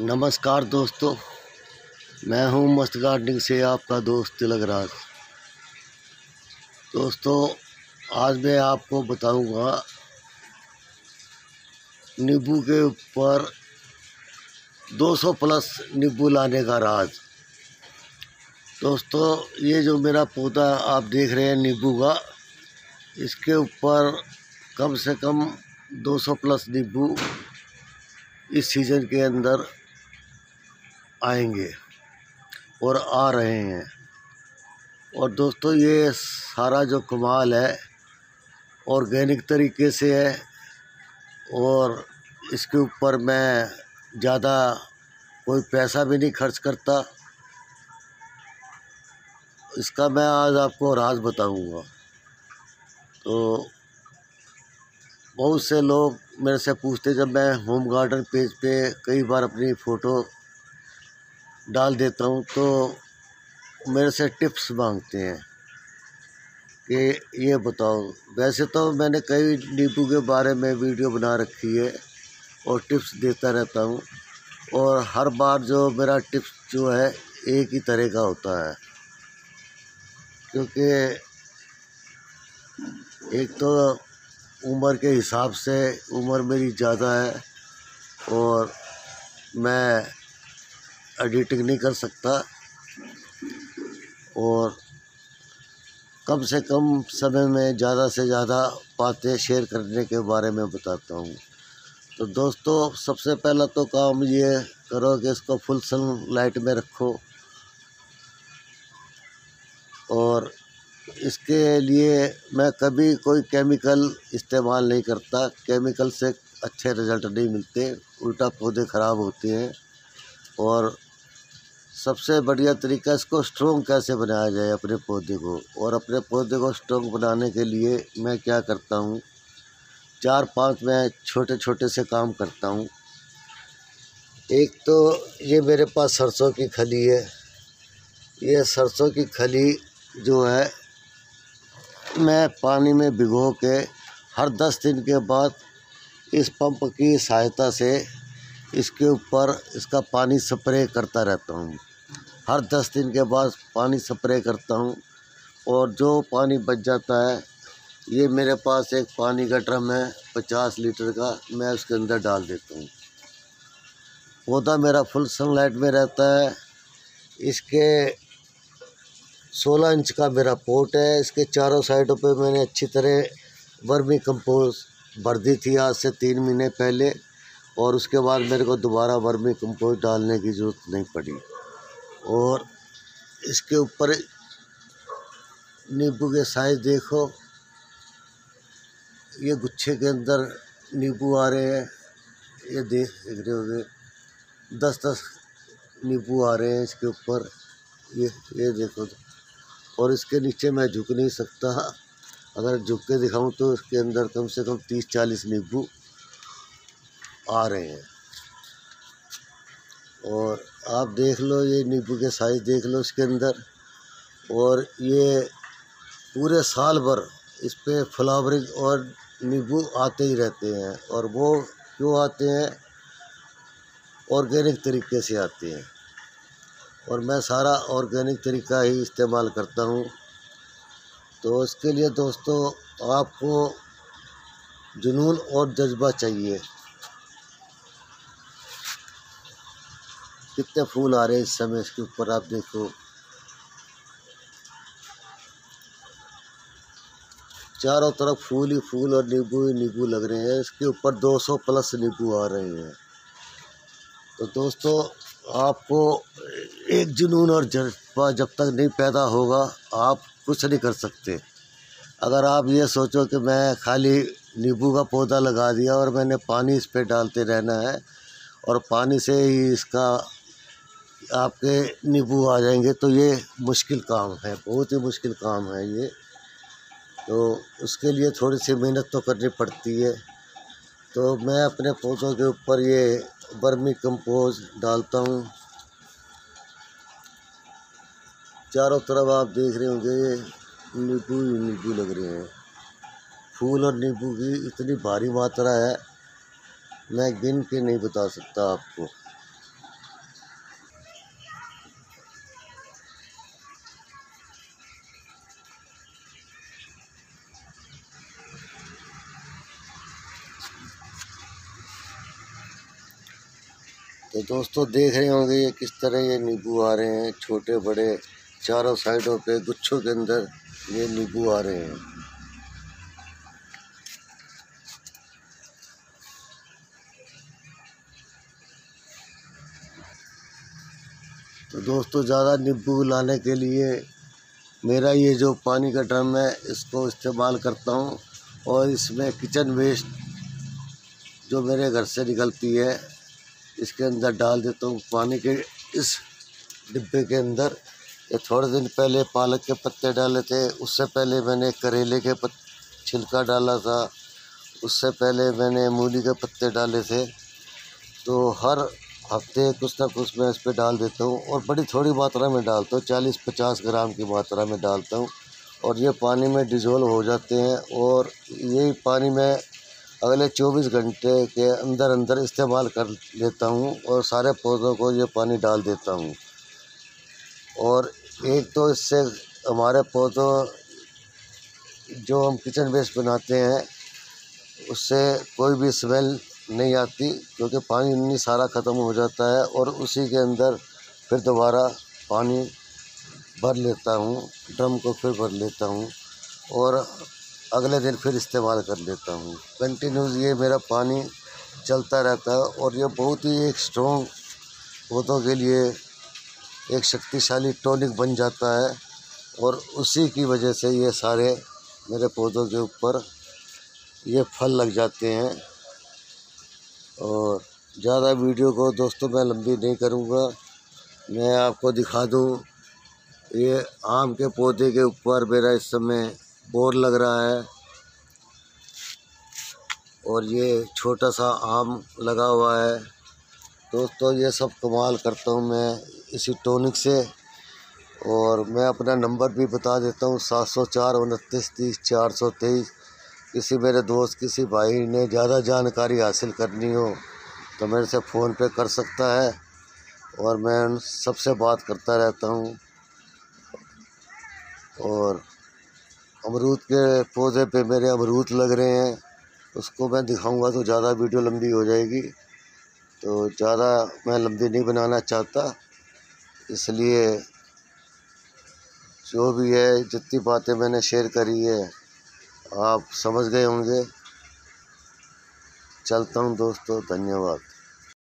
नमस्कार दोस्तों, मैं हूं मस्त गार्डनिंग से आपका दोस्त तिलक राज। दोस्तों, आज मैं आपको बताऊंगा नींबू के ऊपर 200 प्लस नींबू लाने का राज। दोस्तों, ये जो मेरा पौधा आप देख रहे हैं नींबू का, इसके ऊपर कम से कम 200 प्लस नींबू इस सीज़न के अंदर आएंगे और आ रहे हैं। और दोस्तों, ये सारा जो कमाल है ऑर्गेनिक तरीके से है और इसके ऊपर मैं ज़्यादा कोई पैसा भी नहीं खर्च करता। इसका मैं आज आपको राज बताऊंगा। तो बहुत से लोग मेरे से पूछते, जब मैं होम गार्डन पेज पे कई बार अपनी फ़ोटो डाल देता हूँ तो मेरे से टिप्स मांगते हैं कि ये बताओ। वैसे तो मैंने कई नींबू के बारे में वीडियो बना रखी है और टिप्स देता रहता हूँ, और हर बार जो मेरा टिप्स जो है एक ही तरह का होता है, क्योंकि एक तो उम्र के हिसाब से उम्र मेरी ज़्यादा है और मैं एडिटिंग नहीं कर सकता, और कम से कम समय में ज़्यादा से ज़्यादा बातें शेयर करने के बारे में बताता हूँ। तो दोस्तों, सबसे पहला तो काम ये करो कि इसको फुल सन लाइट में रखो, और इसके लिए मैं कभी कोई केमिकल इस्तेमाल नहीं करता। केमिकल से अच्छे रिज़ल्ट नहीं मिलते, उल्टा पौधे ख़राब होते हैं। और सबसे बढ़िया तरीका इसको स्ट्रॉन्ग कैसे बनाया जाए अपने पौधे को, और अपने पौधे को स्ट्रॉन्ग बनाने के लिए मैं क्या करता हूँ, 4-5 मैं छोटे छोटे से काम करता हूँ। एक तो ये मेरे पास सरसों की खली है। ये सरसों की खली जो है मैं पानी में भिगो के हर 10 दिन के बाद इस पंप की सहायता से इसके ऊपर इसका पानी स्प्रे करता रहता हूँ। हर 10 दिन के बाद पानी स्प्रे करता हूँ, और जो पानी बच जाता है, ये मेरे पास एक पानी का ड्रम है 50 लीटर का, मैं उसके अंदर डाल देता हूँ। पौधा मेरा फुल सनलाइट में रहता है। इसके 16 इंच का मेरा पोट है। इसके चारों साइडों पे मैंने अच्छी तरह वर्मी कंपोज भर दी थी आज से 3 महीने पहले, और उसके बाद मेरे को दोबारा वर्मी कंपोज डालने की ज़रूरत नहीं पड़ी। और इसके ऊपर नींबू के साइज़ देखो, ये गुच्छे के अंदर नींबू आ रहे हैं। ये देख रहे होंगे 10-10 नींबू आ रहे हैं इसके ऊपर। ये देखो, और इसके नीचे मैं झुक नहीं सकता। अगर झुक के दिखाऊं तो इसके अंदर कम से कम 30-40 नींबू आ रहे हैं। और आप देख लो, ये नींबू के साइज़ देख लो इसके अंदर। और ये पूरे साल भर इस पर फ्लावरिंग और नींबू आते ही रहते हैं, और वो क्यों आते हैं, ऑर्गेनिक तरीके से आते हैं। और मैं सारा ऑर्गेनिक तरीका ही इस्तेमाल करता हूँ। तो इसके लिए दोस्तों आपको जुनून और जज्बा चाहिए। कितने फूल आ रहे हैं इस समय इसके ऊपर, आप देखो। 4 तरफ फूल ही फूल और नींबू ही नींबू लग रहे हैं। इसके ऊपर 200 प्लस नींबू आ रहे हैं। तो दोस्तों, आपको एक जुनून और जज्बा जब तक नहीं पैदा होगा, आप कुछ नहीं कर सकते। अगर आप ये सोचो कि मैं खाली नींबू का पौधा लगा दिया और मैंने पानी इस पे डालते रहना है और पानी से ही इसका आपके नींबू आ जाएंगे, तो ये मुश्किल काम है, बहुत ही मुश्किल काम है ये। तो उसके लिए थोड़ी सी मेहनत तो करनी पड़ती है। तो मैं अपने पौधों के ऊपर ये वर्मी कंपोज डालता हूँ। चारों तरफ आप देख रहे होंगे ये नींबू ही नींबू लग रहे हैं। फूल और नींबू की इतनी भारी मात्रा है, मैं गिन के नहीं बता सकता आपको। तो दोस्तों देख रहे होंगे ये किस तरह ये नींबू आ रहे हैं, छोटे बड़े चारों साइडों पे गुच्छों के अंदर ये नींबू आ रहे हैं। तो दोस्तों ज़्यादा नींबू लाने के लिए मेरा ये जो पानी का ड्रम है इसको इस्तेमाल करता हूँ, और इसमें किचन वेस्ट जो मेरे घर से निकलती है इसके अंदर डाल देता हूँ, पानी के इस डिब्बे के अंदर। ये थोड़े दिन पहले पालक के पत्ते डाले थे, उससे पहले मैंने करेले के छिलका डाला था, उससे पहले मैंने मूली के पत्ते डाले थे। तो हर हफ्ते कुछ ना कुछ मैं इस पर डाल देता हूँ, और बड़ी थोड़ी मात्रा में डालता हूँ, 40-50 ग्राम की मात्रा में डालता हूँ, और ये पानी में डिज़ोल्व हो जाते हैं। और यही पानी में अगले 24 घंटे के अंदर अंदर इस्तेमाल कर लेता हूँ, और सारे पौधों को ये पानी डाल देता हूँ। और एक तो इससे हमारे पौधों जो हम किचन वेस्ट बनाते हैं उससे कोई भी स्मेल नहीं आती, क्योंकि पानी इन्हीं सारा ख़त्म हो जाता है, और उसी के अंदर फिर दोबारा पानी भर लेता हूँ, ड्रम को फिर भर लेता हूँ, और अगले दिन फिर इस्तेमाल कर लेता हूँ। कंटिन्यूस ये मेरा पानी चलता रहता है, और ये बहुत ही एक स्ट्रॉन्ग पौधों के लिए एक शक्तिशाली टॉनिक बन जाता है, और उसी की वजह से ये सारे मेरे पौधों के ऊपर ये फल लग जाते हैं। और ज़्यादा वीडियो को दोस्तों मैं लंबी नहीं करूँगा, मैं आपको दिखा दूँ। ये आम के पौधे के ऊपर मेरा इस समय बोर लग रहा है, और ये छोटा सा आम लगा हुआ है। दोस्तों ये सब कमाल करता हूँ मैं इसी टॉनिक से, और मैं अपना नंबर भी बता देता हूँ, 704-29-30-423। किसी मेरे दोस्त किसी भाई ने ज़्यादा जानकारी हासिल करनी हो तो मेरे से फ़ोन पे कर सकता है, और मैं उन सबसे बात करता रहता हूँ। और अमरूद के पौधे पे मेरे अमरूद लग रहे हैं, उसको मैं दिखाऊंगा तो ज़्यादा वीडियो लंबी हो जाएगी, तो ज़्यादा मैं लंबी नहीं बनाना चाहता। इसलिए जो भी है जितनी बातें मैंने शेयर करी है आप समझ गए होंगे। चलता हूं दोस्तों, धन्यवाद।